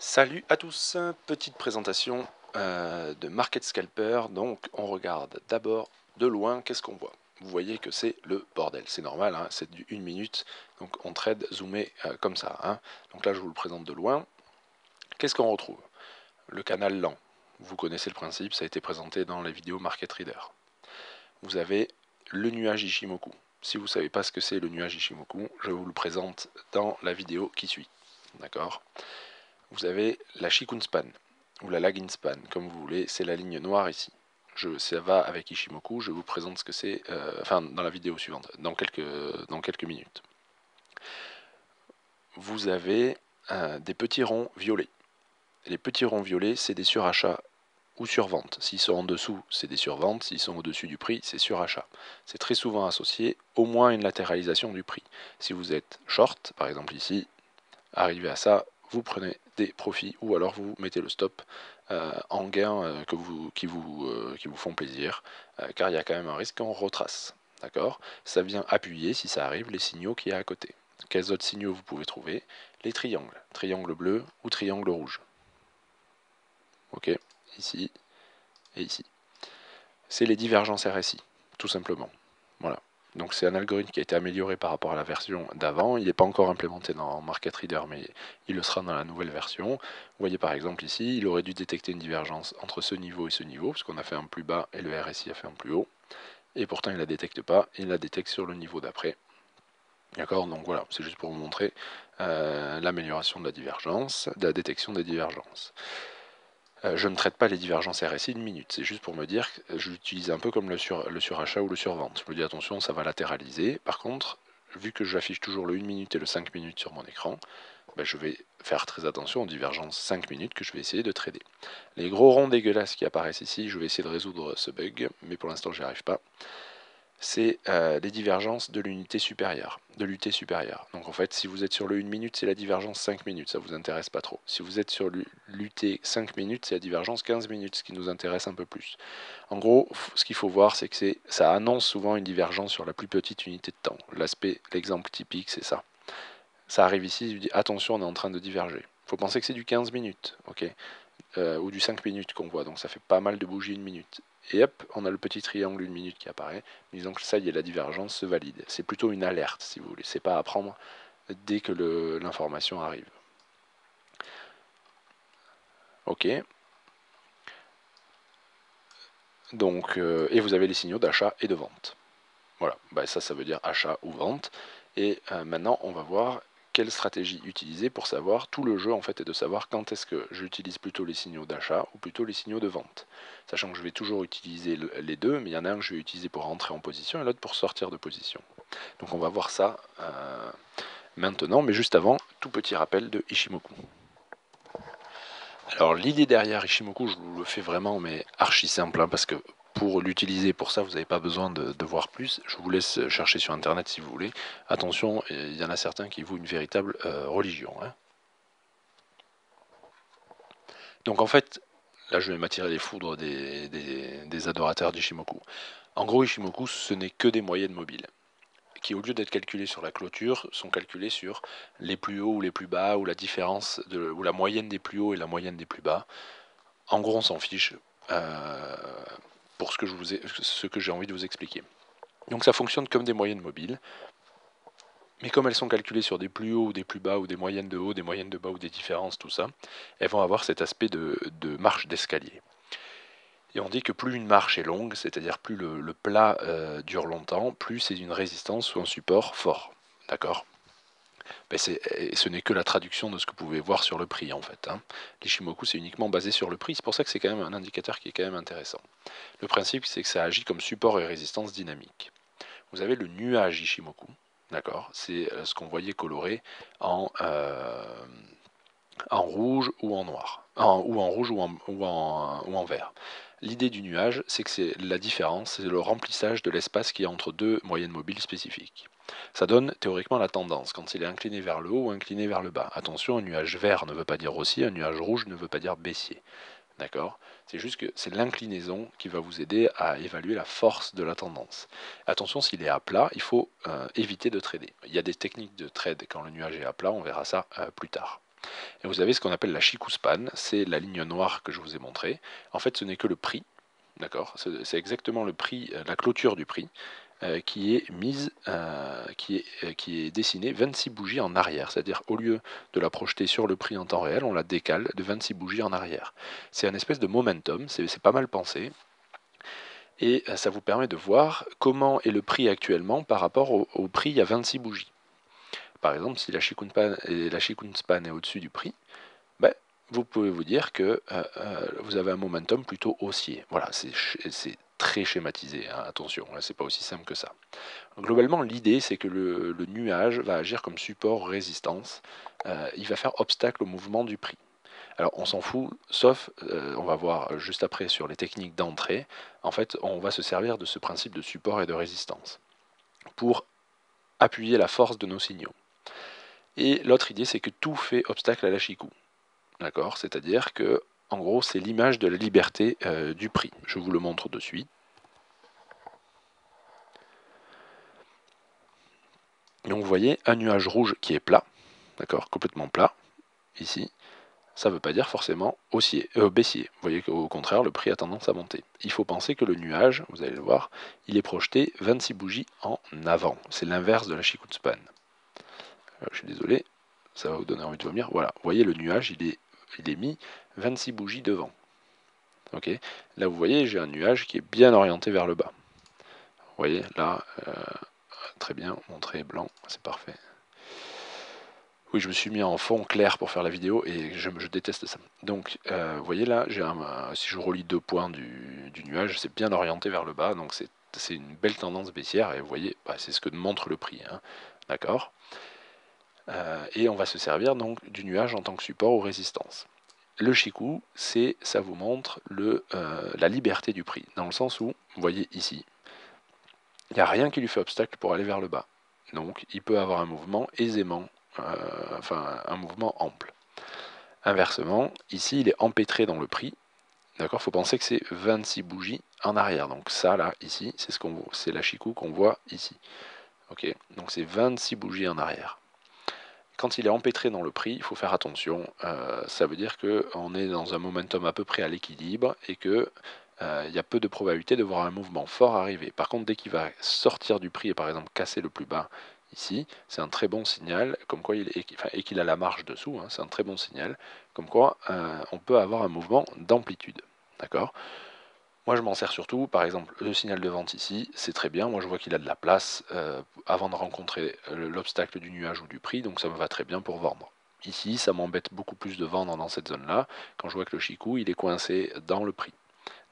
Salut à tous, petite présentation de Market Scalper. Donc on regarde d'abord de loin qu'est-ce qu'on voit. Vous voyez que c'est le bordel, c'est normal, hein, c'est du 1 minute, donc on trade zoomé comme ça. Hein. Donc là je vous le présente de loin. Qu'est-ce qu'on retrouve? Le canal lent, vous connaissez le principe, ça a été présenté dans les vidéos Market Reader. Vous avez le nuage Ichimoku. Si vous ne savez pas ce que c'est le nuage Ichimoku, je vous le présente dans la vidéo qui suit. D'accord? Vous avez la Chikou Span, ou la Laggin Span, comme vous voulez, c'est la ligne noire ici. Ça va avec Ichimoku, je vous présente ce que c'est, enfin dans la vidéo suivante, dans quelques minutes. Vous avez des petits ronds violets. Les petits ronds violets, c'est des surachats ou surventes. S'ils sont en dessous, c'est des surventes. S'ils sont au-dessus du prix, c'est surachat. C'est très souvent associé au moins à une latéralisation du prix. Si vous êtes short, par exemple ici, arrivé à ça, vous prenez des profits ou alors vous mettez le stop en gain qui vous font plaisir, car il y a quand même un risque qu'on retrace. D'accord ? Ça vient appuyer, si ça arrive, les signaux qu'il y a à côté. Quels autres signaux vous pouvez trouver ? Les triangles, triangle bleu ou triangle rouge. Ok, ici et ici. C'est les divergences RSI, tout simplement. Voilà. Donc c'est un algorithme qui a été amélioré par rapport à la version d'avant. Il n'est pas encore implémenté dans Market Reader, mais il le sera dans la nouvelle version. Vous voyez par exemple ici, il aurait dû détecter une divergence entre ce niveau et ce niveau, parce qu'on a fait un plus bas et le RSI a fait un plus haut. Et pourtant il ne la détecte pas, il la détecte sur le niveau d'après. D'accord, donc voilà, c'est juste pour vous montrer l'amélioration de la divergence, de la détection des divergences. Je ne traite pas les divergences RSI d'une minute, c'est juste pour me dire que j'utilise un peu comme le surachat ou le survente. Je me dis attention, ça va latéraliser. Par contre, vu que j'affiche toujours le 1 minute et le 5 minutes sur mon écran, ben je vais faire très attention aux divergences 5 minutes que je vais essayer de trader. Les gros ronds dégueulasses qui apparaissent ici, je vais essayer de résoudre ce bug, mais pour l'instant j'y arrive pas. C'est les divergences de l'unité supérieure, de l'UT supérieure. Donc en fait, si vous êtes sur le 1 minute, c'est la divergence 5 minutes, ça ne vous intéresse pas trop. Si vous êtes sur l'UT 5 minutes, c'est la divergence 15 minutes, ce qui nous intéresse un peu plus. En gros, ce qu'il faut voir, c'est que ça annonce souvent une divergence sur la plus petite unité de temps. L'exemple typique, c'est ça. Ça arrive ici, je dis attention, on est en train de diverger. Il faut penser que c'est du 15 minutes, ok, ou du 5 minutes qu'on voit, donc ça fait pas mal de bougies 1 minute. Et hop, on a le petit triangle 1 minute qui apparaît, disant que ça y est, la divergence se valide. C'est plutôt une alerte, si vous voulez. C'est pas à prendre dès que l'information arrive. Ok. Donc, et vous avez les signaux d'achat et de vente. Voilà, bah, ça veut dire achat ou vente. Et maintenant, on va voir quelle stratégie utiliser pour savoir, tout le jeu en fait est de savoir quand est-ce que j'utilise plutôt les signaux d'achat ou plutôt les signaux de vente. Sachant que je vais toujours utiliser les deux, mais il y en a un que je vais utiliser pour rentrer en position et l'autre pour sortir de position. Donc on va voir ça maintenant, mais juste avant, tout petit rappel de Ichimoku. Alors l'idée derrière Ichimoku, je vous le fais vraiment mais archi simple, hein, parce que pour l'utiliser, pour ça, vous n'avez pas besoin de voir plus. Je vous laisse chercher sur Internet si vous voulez. Attention, il y en a certains qui vouent une véritable religion. Hein. Donc en fait, là je vais m'attirer les foudres des adorateurs d'Ichimoku. En gros, Ichimoku, ce n'est que des moyennes mobiles, qui au lieu d'être calculés sur la clôture, sont calculés sur les plus hauts ou les plus bas, ou la différence, ou la moyenne des plus hauts et la moyenne des plus bas. En gros, on s'en fiche. Pour ce que j'ai envie de vous expliquer. Donc ça fonctionne comme des moyennes mobiles, mais comme elles sont calculées sur des plus hauts ou des plus bas, ou des moyennes de haut, des moyennes de bas, ou des différences, tout ça, elles vont avoir cet aspect de marche d'escalier. Et on dit que plus une marche est longue, c'est-à-dire plus le plat dure longtemps, plus c'est une résistance ou un support fort. D'accord ? Ben ce n'est que la traduction de ce que vous pouvez voir sur le prix en fait. Hein. L'Ichimoku c'est uniquement basé sur le prix, c'est pour ça que c'est quand même un indicateur qui est quand même intéressant. Le principe c'est que ça agit comme support et résistance dynamique. Vous avez le nuage Ichimoku, d'accord, c'est ce qu'on voyait coloré en rouge ou en noir, ou en vert. L'idée du nuage c'est que c'est la différence, c'est le remplissage de l'espace qu'il y a entre deux moyennes mobiles spécifiques. Ça donne théoriquement la tendance, quand il est incliné vers le haut ou incliné vers le bas. Attention, un nuage vert ne veut pas dire haussier, un nuage rouge ne veut pas dire baissier. D'accord ? C'est juste que c'est l'inclinaison qui va vous aider à évaluer la force de la tendance. Attention, s'il est à plat, il faut éviter de trader. Il y a des techniques de trade quand le nuage est à plat, on verra ça plus tard. Et vous avez ce qu'on appelle la Chikou Span, c'est la ligne noire que je vous ai montrée. En fait, ce n'est que le prix, d'accord, c'est exactement le prix, la clôture du prix, qui est mise, qui est dessinée 26 bougies en arrière. C'est-à-dire, au lieu de la projeter sur le prix en temps réel, on la décale de 26 bougies en arrière. C'est un espèce de momentum, c'est pas mal pensé. Et ça vous permet de voir comment est le prix actuellement par rapport au prix il y a 26 bougies. Par exemple, si la Chikou Span est au-dessus du prix, ben, vous pouvez vous dire que vous avez un momentum plutôt haussier. Voilà, c'est très schématisé, hein, attention, hein, c'est pas aussi simple que ça. Donc, globalement, l'idée, c'est que le nuage va agir comme support-résistance. Il va faire obstacle au mouvement du prix. Alors on s'en fout, sauf, on va voir juste après sur les techniques d'entrée, en fait on va se servir de ce principe de support et de résistance pour appuyer la force de nos signaux. Et l'autre idée, c'est que tout fait obstacle à la Chikou. D'accord, c'est-à-dire que, en gros, c'est l'image de la liberté du prix. Je vous le montre de suite. Donc vous voyez un nuage rouge qui est plat, d'accord, complètement plat, ici. Ça ne veut pas dire forcément haussier, baissier. Vous voyez qu'au contraire, le prix a tendance à monter. Il faut penser que le nuage, vous allez le voir, il est projeté 26 bougies en avant. C'est l'inverse de la Chikou Span. Je suis désolé, ça va vous donner envie de vomir. Voilà, vous voyez le nuage, il est mis 26 bougies devant. Okay, là, vous voyez, j'ai un nuage qui est bien orienté vers le bas. Vous voyez, là, très bien, mon trait est blanc, c'est parfait. Oui, je me suis mis en fond clair pour faire la vidéo et je déteste ça. Donc, vous voyez là, si je relis deux points du nuage, c'est bien orienté vers le bas. Donc, c'est une belle tendance baissière. Et vous voyez, bah, c'est ce que montre le prix. Hein, d'accord, et on va se servir donc du nuage en tant que support ou résistance. Le Chikou, ça vous montre la liberté du prix. Dans le sens où, vous voyez ici, il n'y a rien qui lui fait obstacle pour aller vers le bas. Donc, il peut avoir un mouvement aisément. Un mouvement ample. Inversement, ici il est empêtré dans le prix. D'accord, il faut penser que c'est 26 bougies en arrière. Donc ça là, ici, c'est la Chikou qu'on voit ici. Okay, donc c'est 26 bougies en arrière. Quand il est empêtré dans le prix, il faut faire attention. Ça veut dire qu'on est dans un momentum à peu près à l'équilibre et que il y a peu de probabilité de voir un mouvement fort arriver. Par contre, dès qu'il va sortir du prix et par exemple casser le plus bas, ici, c'est un très bon signal, comme quoi et qu'il a la marge dessous, hein, c'est un très bon signal, comme quoi on peut avoir un mouvement d'amplitude. D'accord. Moi, je m'en sers surtout, par exemple, le signal de vente ici, c'est très bien. Moi, je vois qu'il a de la place avant de rencontrer l'obstacle du nuage ou du prix, donc ça me va très bien pour vendre. Ici, ça m'embête beaucoup plus de vendre dans cette zone-là, quand je vois que le Chikou, il est coincé dans le prix.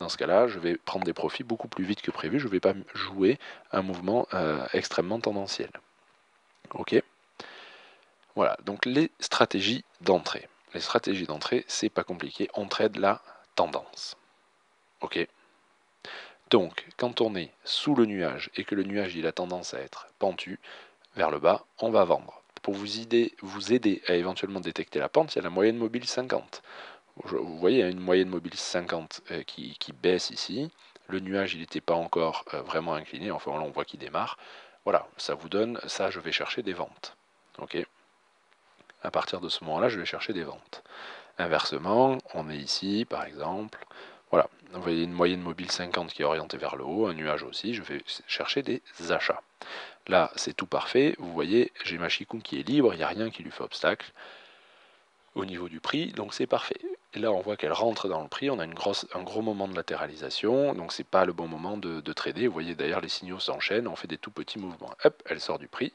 Dans ce cas-là, je vais prendre des profits beaucoup plus vite que prévu, je ne vais pas jouer un mouvement extrêmement tendanciel. Ok, voilà, donc les stratégies d'entrée. Les stratégies d'entrée, c'est pas compliqué, on trade la tendance. Ok, donc quand on est sous le nuage et que le nuage il a tendance à être pentu vers le bas, on va vendre. Pour vous aider à éventuellement détecter la pente, il y a la moyenne mobile 50. Vous voyez, une moyenne mobile 50 qui baisse ici. Le nuage il n'était pas encore vraiment incliné, enfin là on voit qu'il démarre. Voilà, ça vous donne, ça je vais chercher des ventes. Ok. À partir de ce moment-là, je vais chercher des ventes. Inversement, on est ici, par exemple. Voilà, vous voyez une moyenne mobile 50 qui est orientée vers le haut, un nuage aussi, je vais chercher des achats. Là, c'est tout parfait. Vous voyez, j'ai ma Chikou qui est libre, il n'y a rien qui lui fait obstacle au niveau du prix, donc c'est parfait. Et là, on voit qu'elle rentre dans le prix, on a un gros moment de latéralisation, donc c'est pas le bon moment de trader. Vous voyez d'ailleurs, les signaux s'enchaînent, on fait des tout petits mouvements. Hop, elle sort du prix,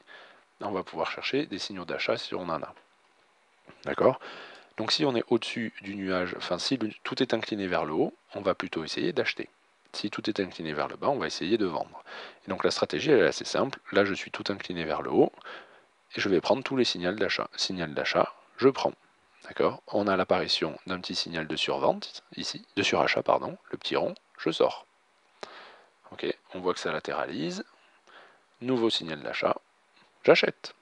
on va pouvoir chercher des signaux d'achat si on en a. D'accord? Donc si on est au-dessus du nuage, enfin si tout est incliné vers le haut, on va plutôt essayer d'acheter. Si tout est incliné vers le bas, on va essayer de vendre. Et donc la stratégie, elle est assez simple. Là, je suis tout incliné vers le haut, et je vais prendre tous les signaux d'achat. Signal d'achat, je prends. D'accord, on a l'apparition d'un petit signal de survente, ici, de surachat, pardon, le petit rond, je sors. Ok, on voit que ça latéralise. Nouveau signal d'achat, j'achète.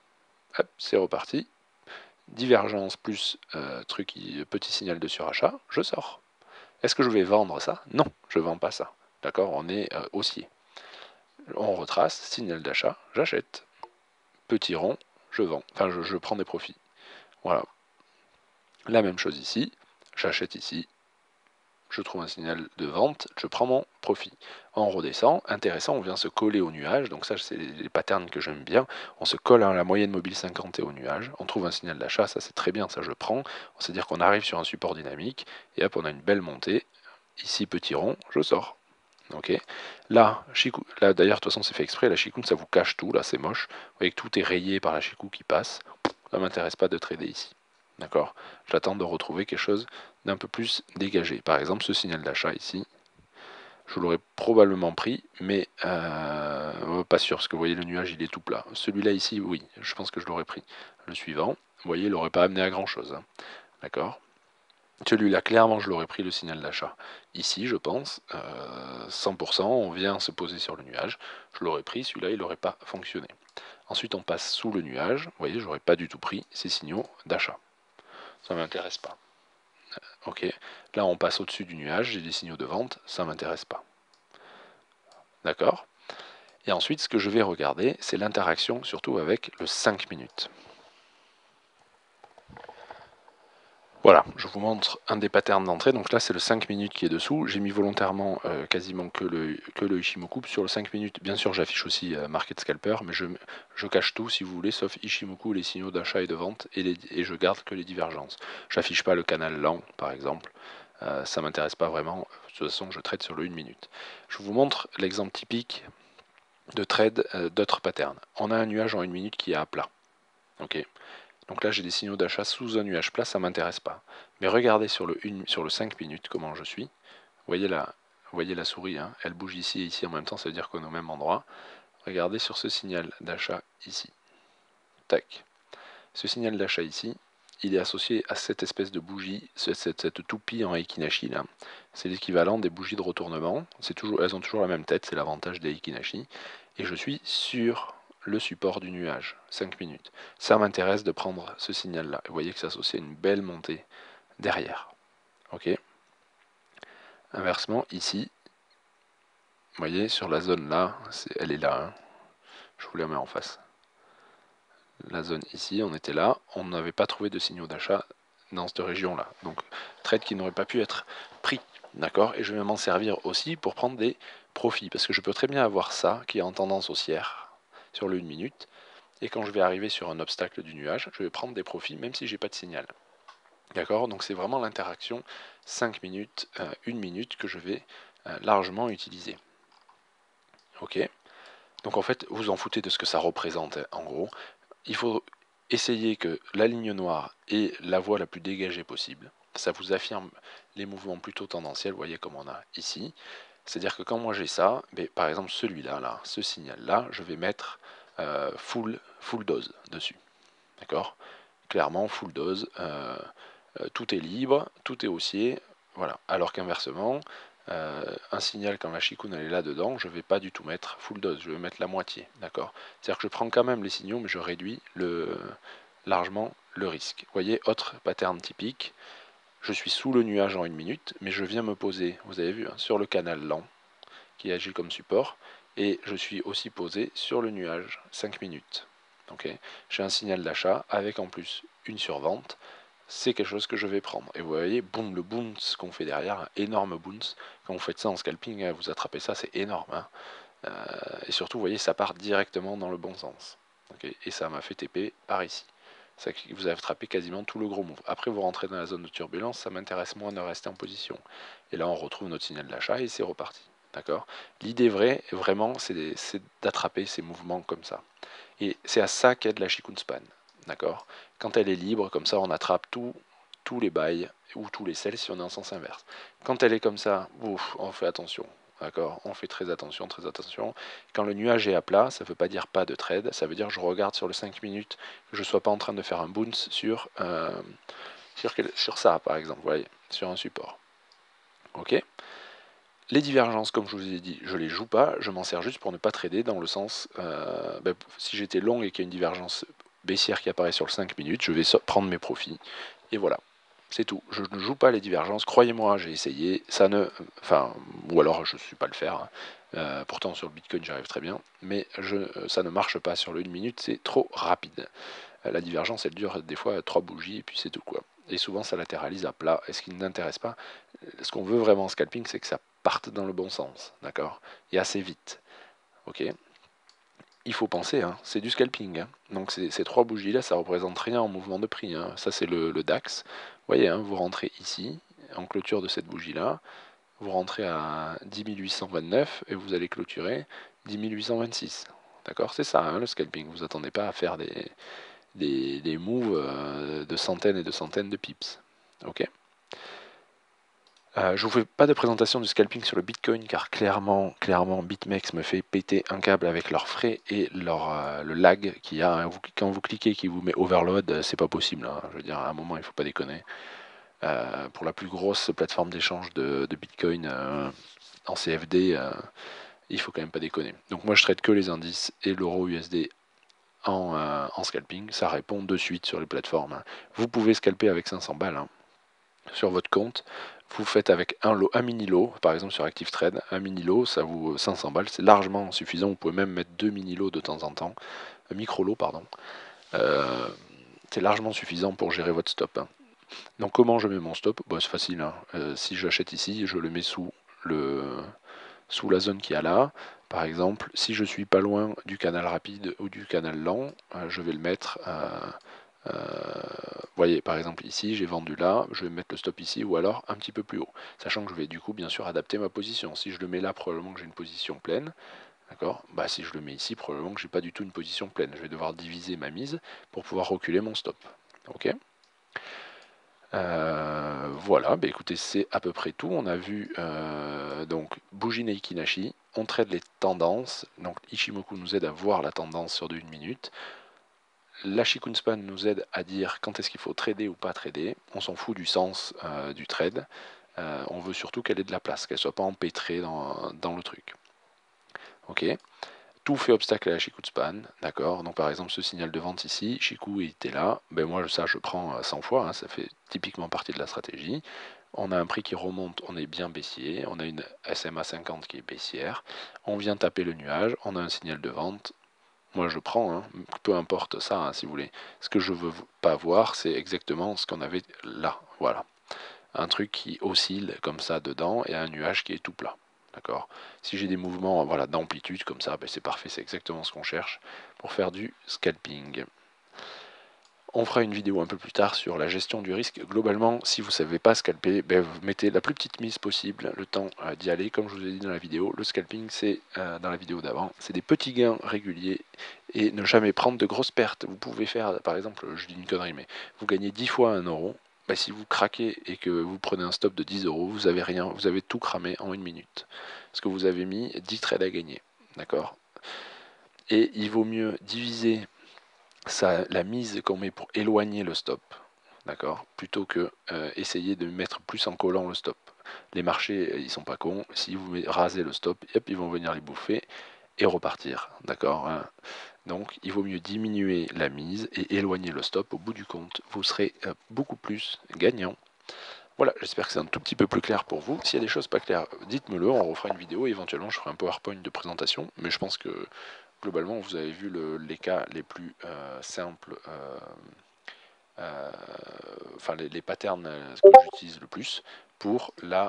Hop, c'est reparti. Divergence plus petit signal de surachat, je sors. Est-ce que je vais vendre ça? Non, je ne vends pas ça. D'accord, on est haussier. On retrace, signal d'achat, j'achète. Petit rond, je vends. Enfin, je prends des profits. Voilà. La même chose ici, j'achète ici, je trouve un signal de vente, je prends mon profit. On redescend, intéressant, on vient se coller au nuage, donc ça c'est les patterns que j'aime bien, on se colle à la moyenne mobile 50 et au nuage, on trouve un signal d'achat, ça c'est très bien, ça je prends, c'est-à-dire qu'on arrive sur un support dynamique, et hop on a une belle montée, ici petit rond, je sors. Ok, là, Chikou, là d'ailleurs de toute façon c'est fait exprès, la Chikou ça vous cache tout, là c'est moche, vous voyez que tout est rayé par la Chikou qui passe, ça ne m'intéresse pas de trader ici. D'accord, j'attends de retrouver quelque chose d'un peu plus dégagé. Par exemple, ce signal d'achat ici, je l'aurais probablement pris, mais pas sûr, parce que vous voyez, le nuage, il est tout plat. Celui-là ici, oui, je pense que je l'aurais pris. Le suivant, vous voyez, il n'aurait pas amené à grand-chose. Hein. D'accord. Celui-là, clairement, je l'aurais pris, le signal d'achat. Ici, je pense, 100%, on vient se poser sur le nuage. Je l'aurais pris, celui-là, il n'aurait pas fonctionné. Ensuite, on passe sous le nuage. Vous voyez, je n'aurais pas du tout pris ces signaux d'achat. Ça ne m'intéresse pas. Ok, là on passe au-dessus du nuage, j'ai des signaux de vente, ça ne m'intéresse pas. D'accord. Et ensuite, ce que je vais regarder, c'est l'interaction surtout avec le 5 minutes. Voilà, je vous montre un des patterns d'entrée, donc là c'est le 5 minutes qui est dessous, j'ai mis volontairement quasiment que le Ichimoku, sur le 5 minutes, bien sûr j'affiche aussi Market Scalper, mais je cache tout si vous voulez, sauf Ichimoku, les signaux d'achat et de vente, et je garde que les divergences. J'affiche pas le canal lent par exemple, ça m'intéresse pas vraiment, de toute façon je traite sur le 1 minute. Je vous montre l'exemple typique de trade d'autres patterns. On a un nuage en 1 minute qui est à plat, ok. Donc là, j'ai des signaux d'achat sous un nuage plat, ça ne m'intéresse pas. Mais regardez sur le 5 minutes comment je suis. Vous voyez la souris, hein, elle bouge ici et ici en même temps, ça veut dire qu'on est au même endroit. Regardez sur ce signal d'achat ici. Tac. Ce signal d'achat ici, il est associé à cette espèce de bougie, cette toupie en Heikin Ashi, là. C'est l'équivalent des bougies de retournement. Elles ont toujours la même tête, c'est l'avantage des Heikin Ashi. Et je suis sur le support du nuage, 5 minutes. Ça m'intéresse de prendre ce signal-là. Vous voyez que ça associe à une belle montée derrière. Ok. Inversement, ici, vous voyez, sur la zone là, elle est là. Hein. Je vous la mets en face. La zone ici, on était là. On n'avait pas trouvé de signaux d'achat dans cette région-là. Donc, trade qui n'aurait pas pu être pris. D'accord. Et je vais m'en servir aussi pour prendre des profits. Parce que je peux très bien avoir ça qui est en tendance haussière sur le 1 minute, et quand je vais arriver sur un obstacle du nuage, je vais prendre des profits même si j'ai pas de signal. D'accord. Donc c'est vraiment l'interaction 5 minutes, 1 minute que je vais largement utiliser. Ok. Donc en fait, vous en foutez de ce que ça représente en gros. Il faut essayer que la ligne noire est la voie la plus dégagée possible. Ça vous affirme les mouvements plutôt tendanciels, vous voyez comme on a ici. C'est-à-dire que quand moi j'ai ça, mais par exemple celui-là, là, ce signal-là, je vais mettre full dose dessus. D'accord. Clairement, full dose, tout est libre, tout est haussier, voilà. Alors qu'inversement, un signal quand la Chikou elle est là-dedans, je ne vais pas du tout mettre full dose, je vais mettre la moitié. D'accord. C'est-à-dire que je prends quand même les signaux, mais je réduis largement le risque. Vous voyez, autre pattern typique. Je suis sous le nuage en 1 minute, mais je viens me poser, vous avez vu, hein, sur le canal lent, qui agit comme support, et je suis aussi posé sur le nuage, 5 minutes. Okay. J'ai un signal d'achat, avec en plus une survente, c'est quelque chose que je vais prendre. Et vous voyez, boum, le bounce qu'on fait derrière, un énorme bounce, quand vous faites ça en scalping, hein, vous attrapez ça, c'est énorme. Hein. Et surtout, vous voyez, ça part directement dans le bon sens. Okay. Et ça m'a fait TP par ici. Vous avez attrapé quasiment tout le gros move. Après, vous rentrez dans la zone de turbulence, ça m'intéresse moins de rester en position. Et là, on retrouve notre signal d'achat et c'est reparti. D'accord. L'idée vraiment, c'est d'attraper ces mouvements comme ça. Et c'est à ça qu'aide la Chikou Span. D'accord. Quand elle est libre, comme ça, on attrape tous les buys ou tous les sells si on est en sens inverse. Quand elle est comme ça, ouf, on fait attention. D'accord, on fait très attention, très attention. Quand le nuage est à plat, ça ne veut pas dire pas de trade, ça veut dire je regarde sur le 5 minutes que je ne sois pas en train de faire un bounce sur ça, par exemple, voyez, sur un support. Ok. Les divergences, comme je vous ai dit, je ne les joue pas, je m'en sers juste pour ne pas trader dans le sens, si j'étais long et qu'il y a une divergence baissière qui apparaît sur le 5 minutes, je vais prendre mes profits, et voilà. C'est tout, je ne joue pas les divergences, croyez-moi, j'ai essayé, ça ne... Enfin, ou alors je ne sais pas le faire, hein. Pourtant sur le Bitcoin j'arrive très bien, mais ça ne marche pas sur le 1 minute, c'est trop rapide. La divergence elle dure des fois 3 bougies et puis c'est tout quoi. et souvent ça latéralise à plat, et ce qui ne m'intéresse pas, ce qu'on veut vraiment en scalping, c'est que ça parte dans le bon sens, d'accord, et assez vite, ok. Il faut penser, hein, c'est du scalping, hein. Donc ces trois bougies là, ça représente rien en mouvement de prix, hein. Ça c'est le DAX, vous voyez, hein, vous rentrez ici, en clôture de cette bougie là, vous rentrez à 10 829 et vous allez clôturer 10 826, d'accord, c'est ça hein, le scalping, vous n'attendez pas à faire des moves de centaines et de centaines de pips, ok. Je vous fais pas de présentation du scalping sur le Bitcoin car clairement BitMEX me fait péter un câble avec leurs frais et le lag qu'il y a hein, quand vous cliquez qui vous met overload, c'est pas possible hein, je veux dire, à un moment il faut pas déconner. Pour la plus grosse plateforme d'échange de Bitcoin en CFD, il faut quand même pas déconner. Donc moi je traite que les indices et l'euro USD en scalping, ça répond de suite sur les plateformes hein. Vous pouvez scalper avec 500 balles hein, sur votre compte. Vous faites avec un lot, un mini lot, par exemple sur ActiveTrade, un mini lot, ça vaut 500 balles, c'est largement suffisant. Vous pouvez même mettre deux mini lots de temps en temps, micro lots pardon. C'est largement suffisant pour gérer votre stop. Hein. Donc comment je mets mon stop? Bah, c'est facile. Hein. Si j'achète ici, je le mets sous la zone qu'il y a là. Par exemple, si je suis pas loin du canal rapide ou du canal lent, je vais le mettre. Vous voyez par exemple ici j'ai vendu là, je vais mettre le stop ici ou alors un petit peu plus haut, sachant que je vais du coup bien sûr adapter ma position. Si je le mets là, probablement que j'ai une position pleine, d'accord, bah si je le mets ici, probablement que j'ai pas du tout une position pleine, je vais devoir diviser ma mise pour pouvoir reculer mon stop, ok. Voilà, bah écoutez, c'est à peu près tout. On a vu donc bougie Heikin Ashi, on traite les tendances, donc Ichimoku nous aide à voir la tendance sur de 1 minute. La Chikou Span nous aide à dire quand est-ce qu'il faut trader ou pas trader. On s'en fout du sens du trade. On veut surtout qu'elle ait de la place, qu'elle ne soit pas empêtrée dans le truc. Ok. Tout fait obstacle à la Chikou Span. D'accord. Donc par exemple ce signal de vente ici, Chikou était là. Ben moi ça je prends 100 fois. Hein, ça fait typiquement partie de la stratégie. On a un prix qui remonte, on est bien baissier. On a une SMA50 qui est baissière. On vient taper le nuage. On a un signal de vente. Moi je prends, hein, peu importe ça hein, si vous voulez. Ce que je veux pas voir, c'est exactement ce qu'on avait là, voilà. Un truc qui oscille comme ça dedans et un nuage qui est tout plat, d'accord. Si j'ai des mouvements voilà, d'amplitude comme ça, ben c'est parfait, c'est exactement ce qu'on cherche pour faire du scalping. On fera une vidéo un peu plus tard sur la gestion du risque. Globalement, si vous ne savez pas scalper, ben vous mettez la plus petite mise possible, le temps d'y aller. Comme je vous ai dit dans la vidéo, le scalping, c'est dans la vidéo d'avant, c'est des petits gains réguliers et ne jamais prendre de grosses pertes. Vous pouvez faire, par exemple, je dis une connerie, mais vous gagnez 10 fois 1 euro. Ben, si vous craquez et que vous prenez un stop de 10 euros, vous avez rien, vous avez tout cramé en 1 minute. Parce que vous avez mis 10 trades à gagner, d'accord. Et il vaut mieux diviser la mise qu'on met pour éloigner le stop, d'accord, plutôt que essayer de mettre plus en collant le stop. Les marchés, ils sont pas cons, si vous rasez le stop, hop, ils vont venir les bouffer et repartir, d'accord. Donc il vaut mieux diminuer la mise et éloigner le stop. Au bout du compte, vous serez beaucoup plus gagnant. Voilà, j'espère que c'est un tout petit peu plus clair pour vous. S'il y a des choses pas claires, dites-me-le, on refera une vidéo et éventuellement je ferai un PowerPoint de présentation, mais je pense que globalement, vous avez vu les cas les plus simples, enfin les patterns que j'utilise le plus pour le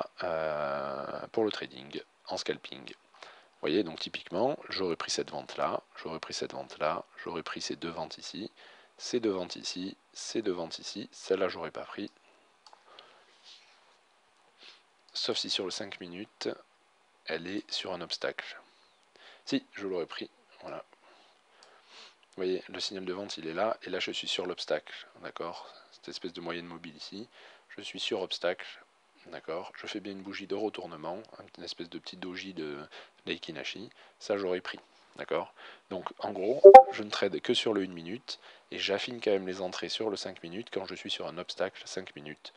trading en scalping. Vous voyez, donc typiquement, j'aurais pris cette vente-là, j'aurais pris cette vente-là, j'aurais pris ces deux ventes ici, ces deux ventes ici, ces deux ventes ici, celle-là, j'aurais pas pris. Sauf si sur le 5 minutes, elle est sur un obstacle. Si, je l'aurais pris. Voilà. Vous voyez, le signal de vente, il est là. Et là, je suis sur l'obstacle. D'accord? Cette espèce de moyenne mobile ici. Je suis sur obstacle. D'accord? Je fais bien une bougie de retournement. Une espèce de petite doji de Heikin Ashi. Ça, j'aurais pris. D'accord? Donc, en gros, je ne trade que sur le 1 minute. Et j'affine quand même les entrées sur le 5 minutes quand je suis sur un obstacle 5 minutes.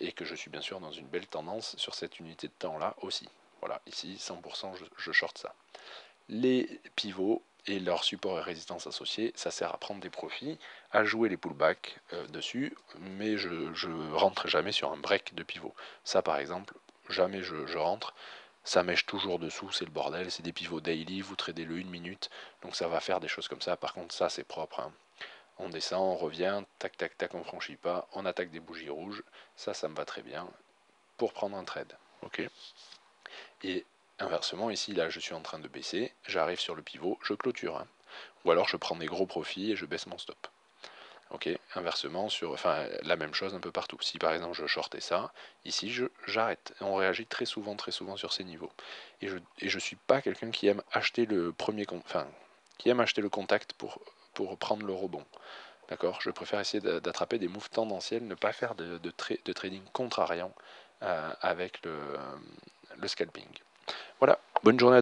Et que je suis bien sûr dans une belle tendance sur cette unité de temps-là aussi. Voilà, ici, 100%, je short ça. Les pivots et leurs supports et résistance associés, ça sert à prendre des profits, à jouer les pullbacks dessus, mais je ne rentre jamais sur un break de pivot. Ça, par exemple, jamais je rentre. Ça mèche toujours dessous, c'est le bordel. C'est des pivots daily, vous tradez le 1 minute, donc ça va faire des choses comme ça. Par contre, ça, c'est propre. Hein. on descend, on revient, tac tac tac, on franchit pas, on attaque des bougies rouges, ça me va très bien pour prendre un trade. Ok. Et inversement, ici, là, je suis en train de baisser, j'arrive sur le pivot, je clôture. Hein. Ou alors, je prends des gros profits et je baisse mon stop. Ok, inversement, la même chose un peu partout. Si par exemple, je shortais ça, ici, j'arrête. On réagit très souvent sur ces niveaux. Et je suis pas quelqu'un qui aime acheter le contact pour prendre le rebond. D'accord, je préfère essayer d'attraper des moves tendanciels, ne pas faire de trading contrariant avec le scalping. Voilà, bonne journée à tous.